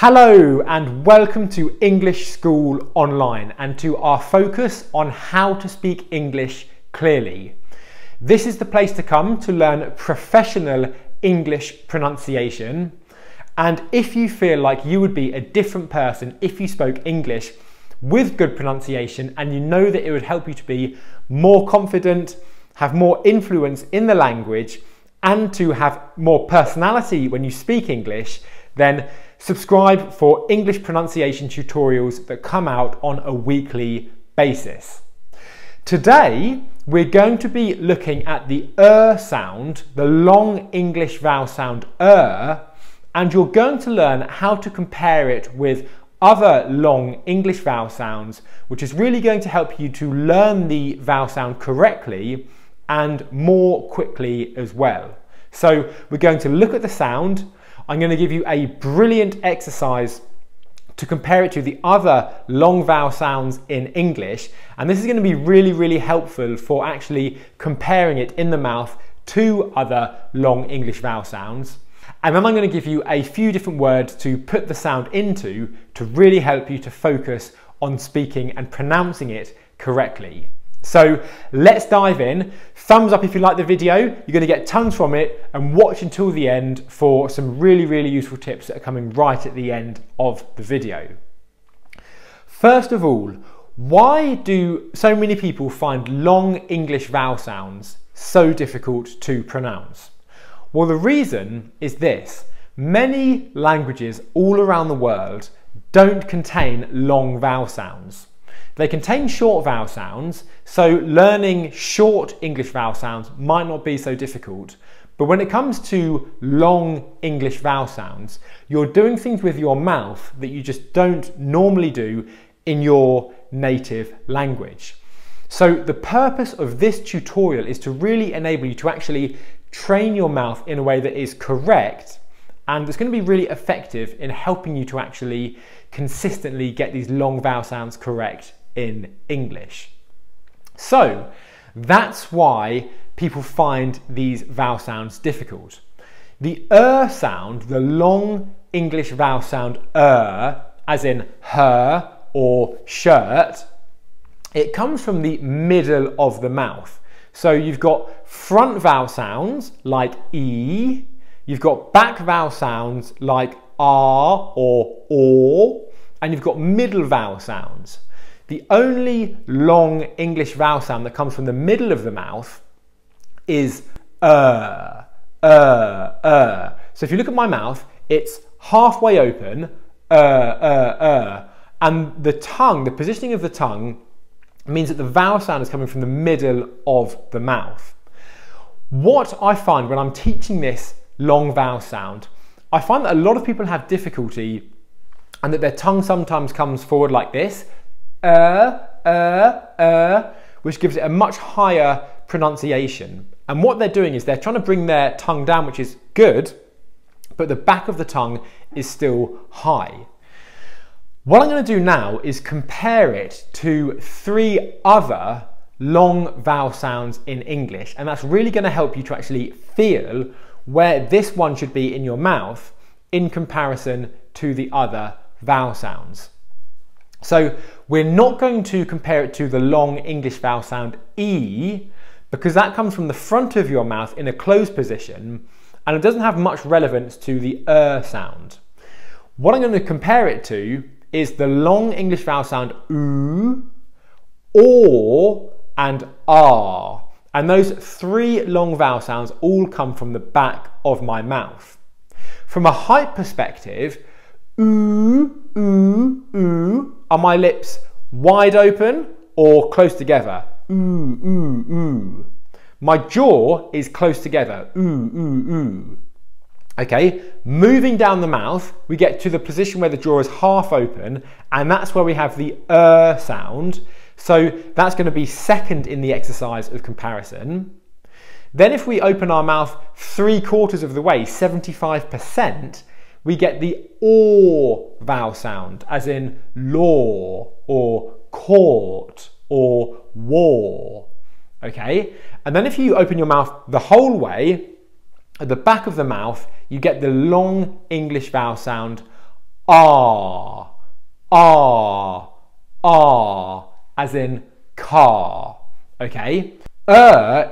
Hello and welcome to English School Online and to our focus on how to speak English clearly. This is the place to come to learn professional English pronunciation, and if you feel like you would be a different person if you spoke English with good pronunciation and you know that it would help you to be more confident, have more influence in the language and to have more personality when you speak English, then subscribe for English pronunciation tutorials that come out on a weekly basis. Today, we're going to be looking at the sound, the long English vowel sound and you're going to learn how to compare it with other long English vowel sounds, which is really going to help you to learn the vowel sound correctly and more quickly as well. So we're going to look at the sound. I'm going to give you a brilliant exercise to compare it to the other long vowel sounds in English, and this is going to be really, really helpful for actually comparing it in the mouth to other long English vowel sounds. And then I'm going to give you a few different words to put the sound into to really help you to focus on speaking and pronouncing it correctly. So let's dive in. Thumbs up if you like the video, you're going to get tons from it, and watch until the end for some really, really useful tips that are coming right at the end of the video. First of all, why do so many people find long English vowel sounds so difficult to pronounce? Well, the reason is this. Many languages all around the world don't contain long vowel sounds. They contain short vowel sounds, so learning short English vowel sounds might not be so difficult. But when it comes to long English vowel sounds, you're doing things with your mouth that you just don't normally do in your native language. So the purpose of this tutorial is to really enable you to actually train your mouth in a way that is correct, and it's going to be really effective in helping you to actually consistently get these long vowel sounds correct in English. So that's why people find these vowel sounds difficult. The sound, the long English vowel sound as in her or shirt, it comes from the middle of the mouth. So you've got front vowel sounds like e, you've got back vowel sounds like r or o, and you've got middle vowel sounds. The only long English vowel sound that comes from the middle of the mouth is So if you look at my mouth, it's halfway open, and the tongue, the positioning of the tongue means that the vowel sound is coming from the middle of the mouth. What I find when I'm teaching this long vowel sound, I find that a lot of people have difficulty and that their tongue sometimes comes forward like this, which gives it a much higher pronunciation. And what they're doing is they're trying to bring their tongue down, which is good, but the back of the tongue is still high. What I'm going to do now is compare it to three other long vowel sounds in English, and that's really going to help you to actually feel where this one should be in your mouth in comparison to the other vowel sounds. So we're not going to compare it to the long English vowel sound e, because that comes from the front of your mouth in a closed position and it doesn't have much relevance to the sound. What I'm going to compare it to is the long English vowel sound oo, or and r. And those three long vowel sounds all come from the back of my mouth. From a height perspective, oo, oo, oo, are my lips wide open or close together? Oo, oo, oo. My jaw is close together. Oo, oo, oo. Okay, moving down the mouth, we get to the position where the jaw is half open, and that's where we have the sound. So that's going to be second in the exercise of comparison. Then if we open our mouth 3/4 of the way, 75%, we get the o vowel sound, as in law or court or war. Okay, and then if you open your mouth the whole way, at the back of the mouth, you get the long English vowel sound R, R, R, as in car, okay?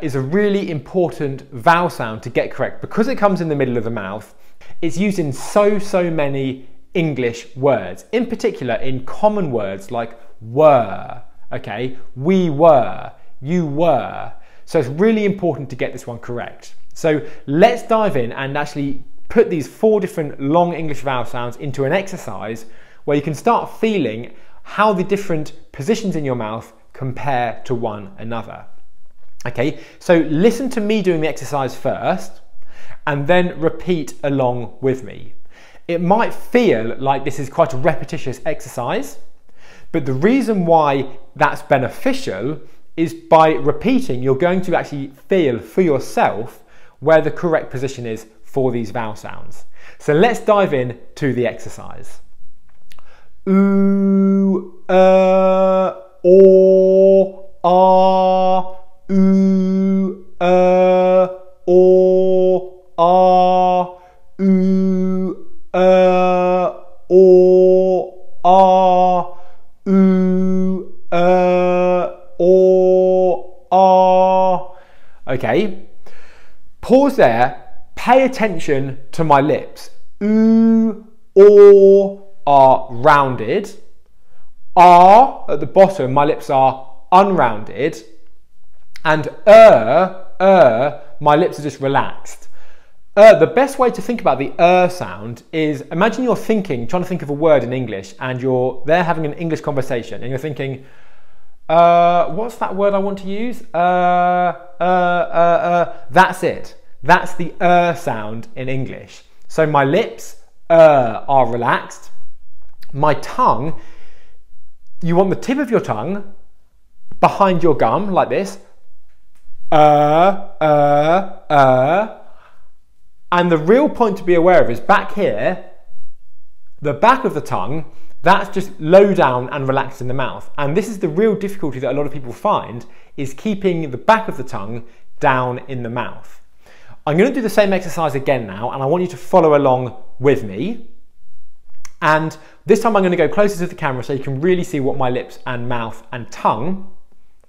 Is a really important vowel sound to get correct. Because it comes in the middle of the mouth, it's used in so many English words, in particular in common words like were, okay? We were, you were. So it's really important to get this one correct. So let's dive in and actually put these 4 different long English vowel sounds into an exercise where you can start feeling how the different positions in your mouth compare to one another. Okay, so listen to me doing the exercise first and then repeat along with me. It might feel like this is quite a repetitious exercise, but the reason why that's beneficial is by repeating, you're going to actually feel for yourself where the correct position is for these vowel sounds. So let's dive in to the exercise. Ooh, or, ah. Ooh, or, ah. Ooh, or, ah. Ooh, or, ah. Okay, pause there. Pay attention to my lips. Ooh, or are rounded. Ah, at the bottom, my lips are unrounded. And my lips are just relaxed. The best way to think about the sound is, imagine you're thinking, trying to think of a word in English, and you're there having an English conversation, and you're thinking, what's that word I want to use? That's it. That's the sound in English. So my lips, are relaxed. My tongue, you want the tip of your tongue behind your gum, like this. And the real point to be aware of is back here, the back of the tongue, that's just low down and relaxed in the mouth. And this is the real difficulty that a lot of people find, is keeping the back of the tongue down in the mouth. I'm going to do the same exercise again now, and I want you to follow along with me. And this time I'm going to go closer to the camera so you can really see what my lips and mouth and tongue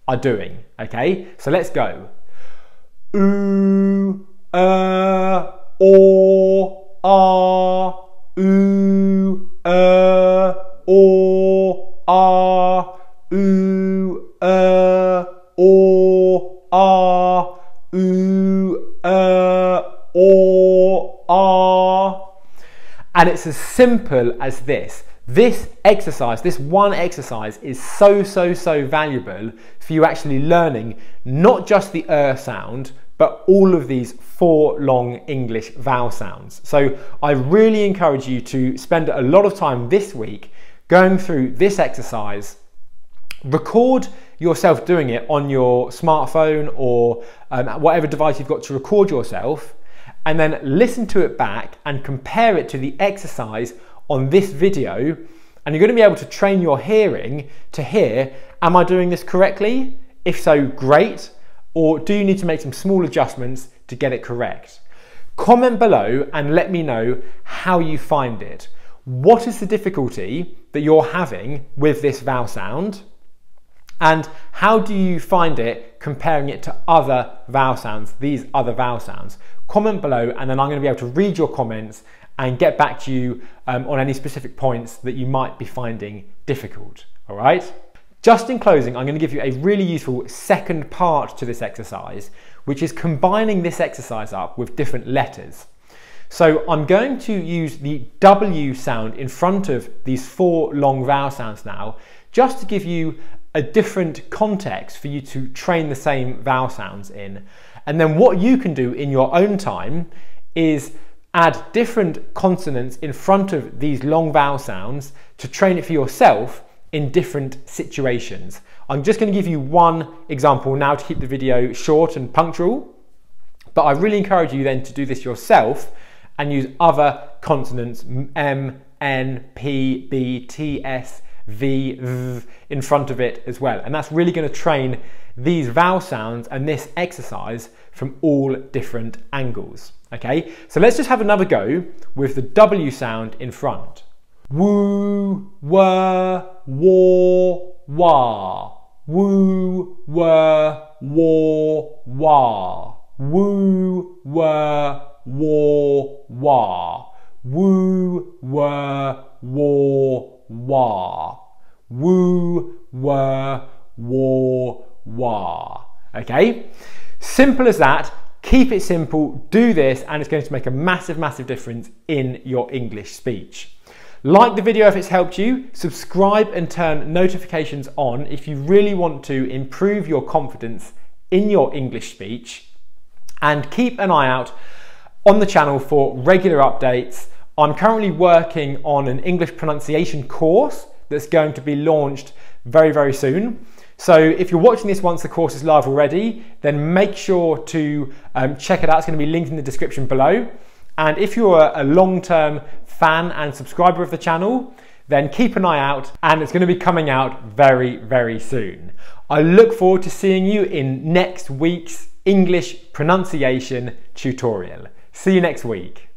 are doing, okay? So let's go. Ooh, or, ah. Ooh, or, ah. Ooh, or, ah. Ooh, or, ah. And it's as simple as this. This exercise, this one exercise, is so valuable for you actually learning not just the sound, but all of these 4 long English vowel sounds. So I really encourage you to spend a lot of time this week going through this exercise. Record yourself doing it on your smartphone or whatever device you've got to record yourself, and then listen to it back and compare it to the exercise on this video, and you're going to be able to train your hearing to hear, am I doing this correctly? If so, great. Or do you need to make some small adjustments to get it correct? Comment below and let me know how you find it. What is the difficulty that you're having with this vowel sound? And how do you find it comparing it to other vowel sounds, these other vowel sounds? Comment below, and then I'm going to be able to read your comments and get back to you on any specific points that you might be finding difficult, all right? Just in closing, I'm gonna give you a really useful second part to this exercise, which is combining this exercise up with different letters. So I'm going to use the W sound in front of these 4 long vowel sounds now, just to give you a different context for you to train the same vowel sounds in. And then what you can do in your own time is add different consonants in front of these long vowel sounds to train it for yourself in different situations. I'm just going to give you one example now to keep the video short and punctual, but I really encourage you then to do this yourself and use other consonants, M, N, P, B, T, S, V, V in front of it as well. And that's really going to train these vowel sounds and this exercise from all different angles. Okay, so let's just have another go with the W sound in front. Woo, were, war, wah. Woo, were, war, wah. Woo, were, war, wah. Woo, were, war, wah. Woo, were, war, wah. Okay? Simple as that. Keep it simple, do this, and it's going to make a massive, massive difference in your English speech. Like the video if it's helped you, subscribe and turn notifications on if you really want to improve your confidence in your English speech, and keep an eye out on the channel for regular updates. I'm currently working on an English pronunciation course that's going to be launched very, very soon. So if you're watching this once the course is live already, then make sure to check it out. It's going to be linked in the description below. And if you're a long-term fan and subscriber of the channel, then keep an eye out, and it's going to be coming out very, very soon. I look forward to seeing you in next week's English pronunciation tutorial. See you next week.